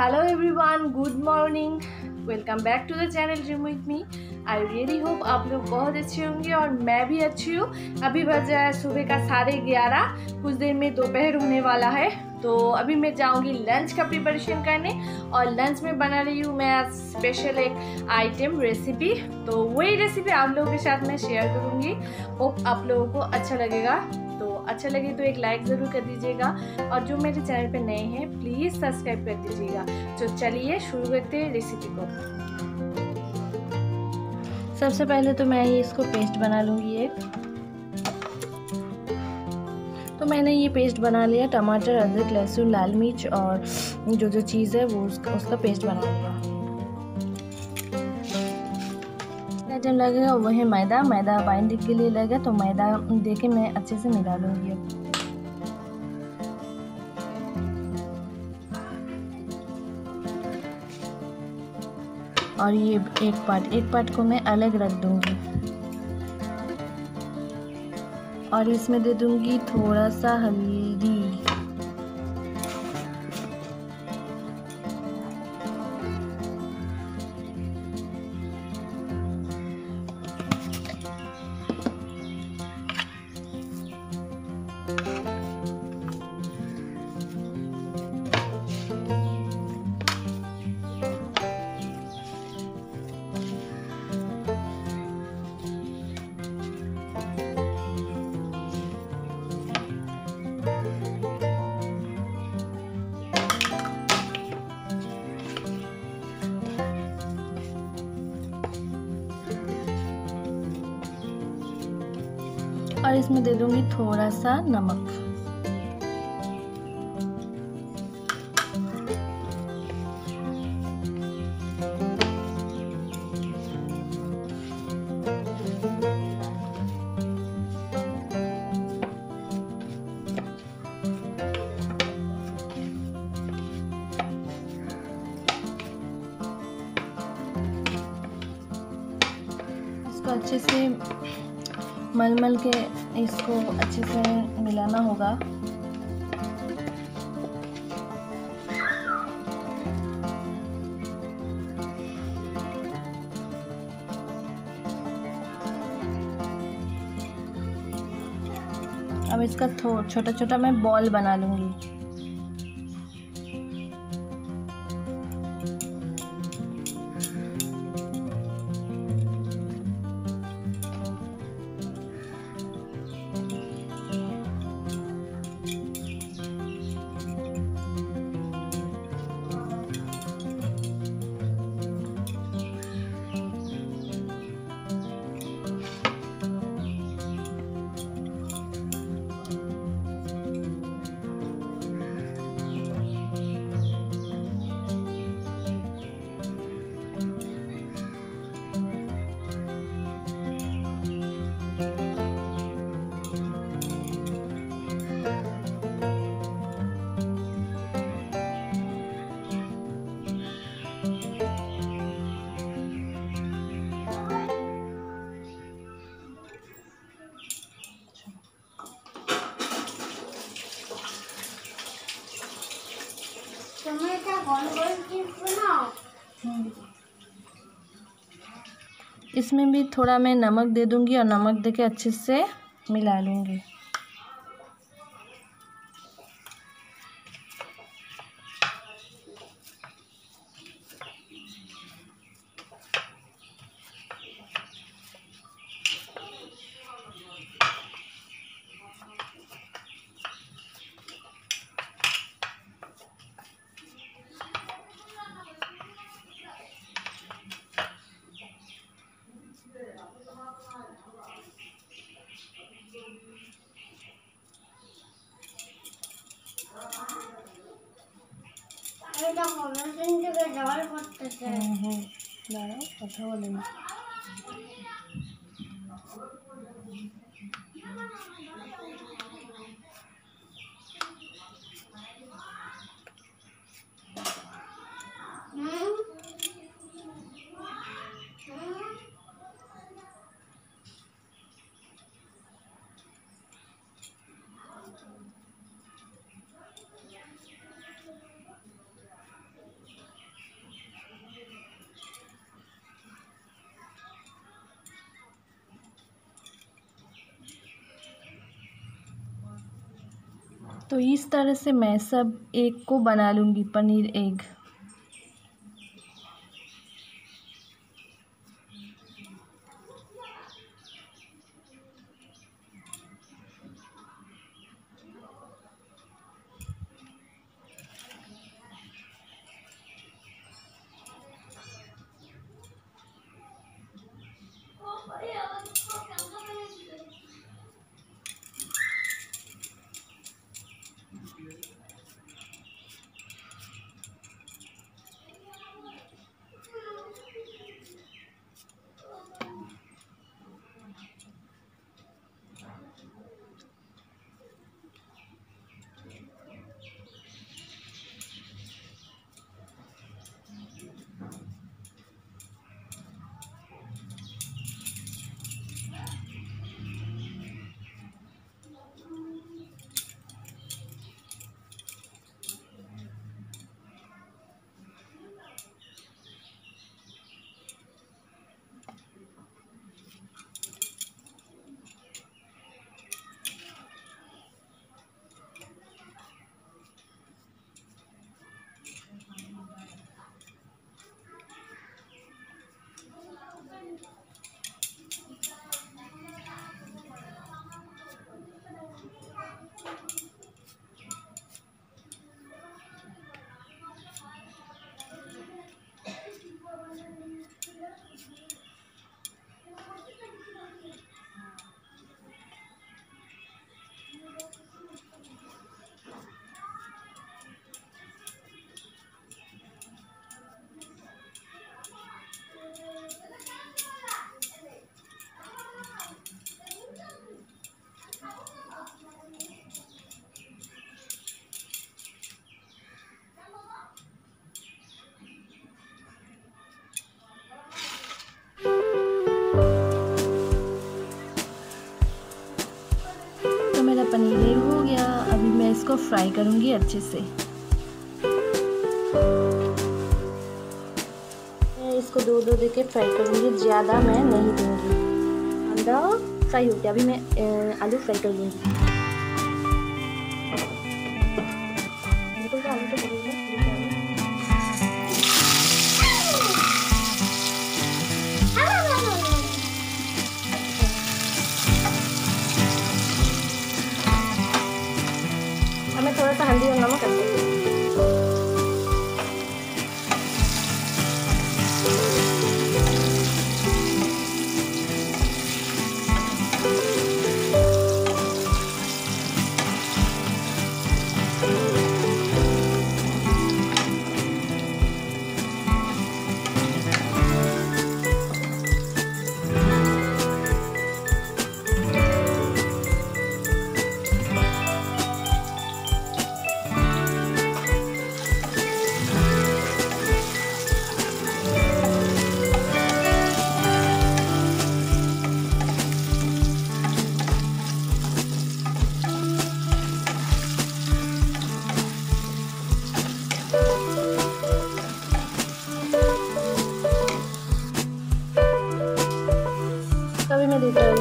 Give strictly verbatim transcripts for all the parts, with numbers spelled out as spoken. Hello everyone, good morning. Welcome back to the channel Dream with me. I really hope आप लोग बहुत अच्छे होंगे और मैं भी अच्छी हूँ। अभी बजा है सुबह का साढ़े ग्यारह, कुछ देर में दोपहर होने वाला है। तो अभी मैं जाऊँगी लंच का प्रिपरेशन करने और लंच में बना रही हूँ मैं आज स्पेशल एक आइटम रेसिपी, तो वही रेसिपी आप लोगों के साथ मैं शेयर करूँगी। होप आप लोगों को अच्छा लगेगा। अच्छा लगे तो एक लाइक ज़रूर कर दीजिएगा और जो मेरे चैनल पे नए हैं प्लीज़ सब्सक्राइब कर दीजिएगा। तो चलिए शुरू करते हैं रेसिपी को। सबसे पहले तो मैं ये इसको पेस्ट बना लूँगी एक। तो मैंने ये पेस्ट बना लिया, टमाटर, अदरक, लहसुन, लाल मिर्च और जो जो चीज़ है वो उसका उसका पेस्ट बना लिया। आइटम लगेगा वो है मैदा। मैदा बाइंडिंग के लिए लगेगा, तो मैदा देके मैं अच्छे से मिला लूँगी। और ये एक पार्ट एक पार्ट को मैं अलग रख दूँगी और इसमें दे दूँगी थोड़ा सा हल्दी। और इसमें दे दूंगी थोड़ा सा नमक। इसको अच्छे से मलमल के इसको अच्छे से मिलाना होगा। अब इसका छोटा छोटा मैं बॉल बना लूँगी। इसमें भी थोड़ा मैं नमक दे दूंगी और नमक देके अच्छे से मिला लूंगी। तो इस तरह से मैं सब एग को बना लूँगी, पनीर एग। पनीर हो गया, अभी मैं इसको फ्राई करूंगी अच्छे से। मैं इसको दो दो देके फ्राई करूंगी, ज़्यादा मैं नहीं दूंगी। अंडा फ्राई हो गया, अभी मैं आलू फ्राई कर लूँगी। थोड़ा सा हल्दी और नमक डाल देंगे।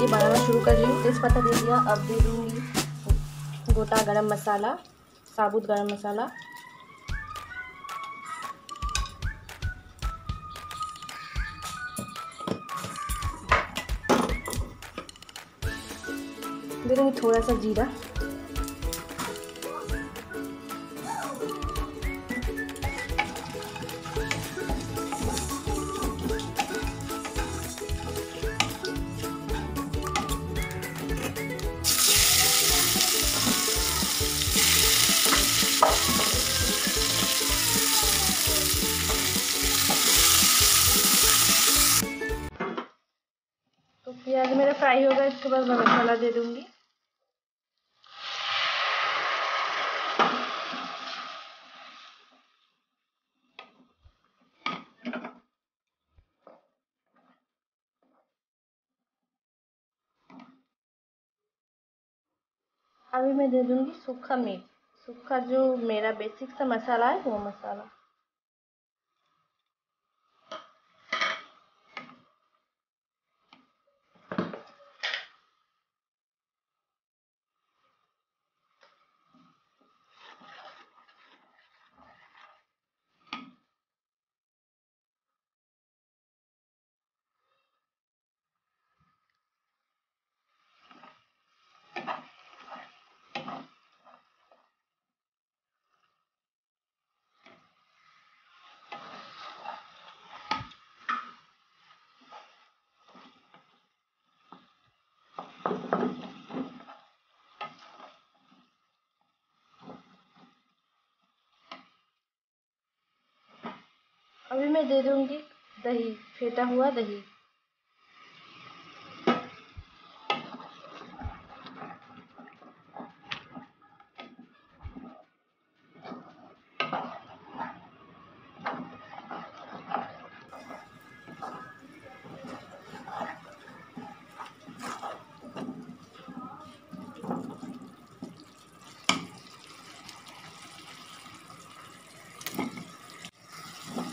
ये बनाना शुरू कर रही हूँ। तेज़पत्ता दे दिया, अब दे दूँगी गोटा गरम मसाला, साबुत गरम मसाला। दे दूँगी थोड़ा सा जीरा। प्याज मेरा फ्राई होगा, इसके बाद मैं मसाला दे दूंगी। अभी मैं दे दूंगी सूखा मिर्च, सूखा जो मेरा बेसिक सा मसाला है वो मसाला। अभी मैं दे दूंगी दही, फेंटा हुआ दही।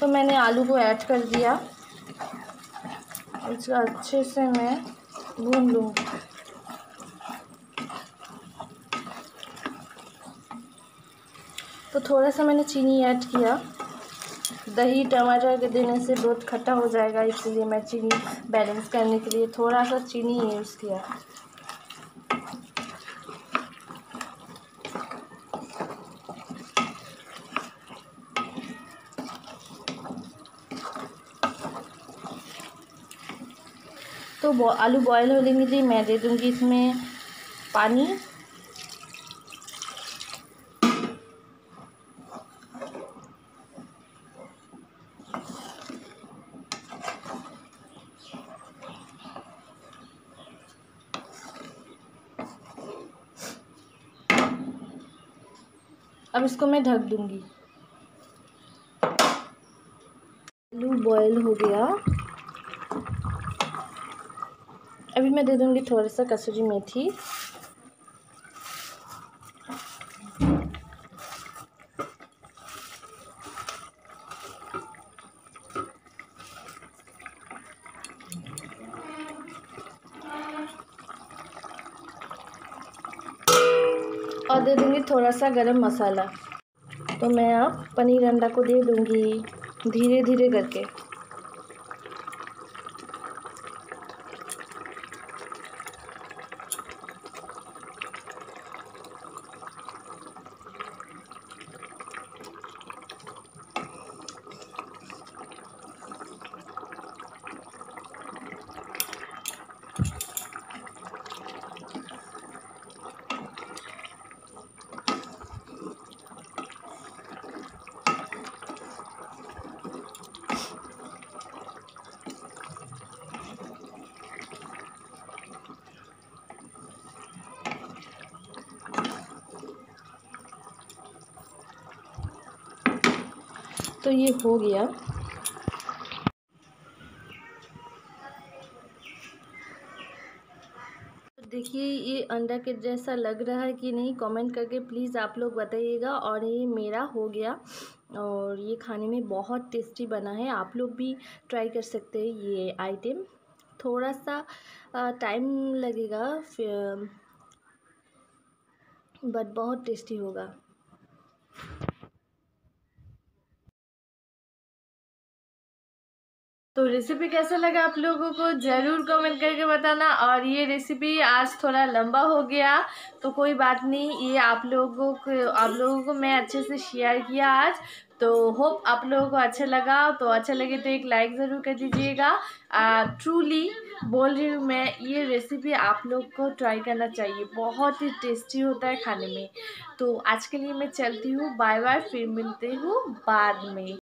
तो मैंने आलू को ऐड कर दिया, इसको अच्छे से मैं भून लूँ। तो थोड़ा सा मैंने चीनी ऐड किया, दही टमाटर के देने से बहुत खट्टा हो जाएगा, इसलिए मैं चीनी बैलेंस करने के लिए थोड़ा सा चीनी यूज़ किया। तो आलू बॉयल होने के लिए मैं दे दूंगी इसमें पानी। अब इसको मैं ढक दूंगी। आलू बॉयल हो गया, अभी मैं दे दूंगी थोड़ा सा कसूरी मेथी। और दे दूंगी थोड़ा सा गरम मसाला। तो मैं अब पनीर अंडा को दे दूंगी धीरे धीरे करके। तो ये हो गया। देखिए ये अंडा के जैसा लग रहा है कि नहीं, कमेंट करके प्लीज़ आप लोग बताइएगा। और ये मेरा हो गया और ये खाने में बहुत टेस्टी बना है। आप लोग भी ट्राई कर सकते हैं ये आइटम। थोड़ा सा टाइम लगेगा बट बहुत टेस्टी होगा। तो रेसिपी कैसा लगा आप लोगों को ज़रूर कमेंट करके बताना। और ये रेसिपी आज थोड़ा लंबा हो गया तो कोई बात नहीं, ये आप लोगों को आप लोगों को मैं अच्छे से शेयर किया आज। तो होप आप लोगों को अच्छा लगा। तो अच्छा लगे तो एक लाइक ज़रूर कर दीजिएगा। ट्रूली बोल रही हूँ मैं, ये रेसिपी आप लोग को ट्राई करना चाहिए, बहुत ही टेस्टी होता है खाने में। तो आज के लिए मैं चलती हूँ, बाय बाय, फिर मिलते हूँ बाद में।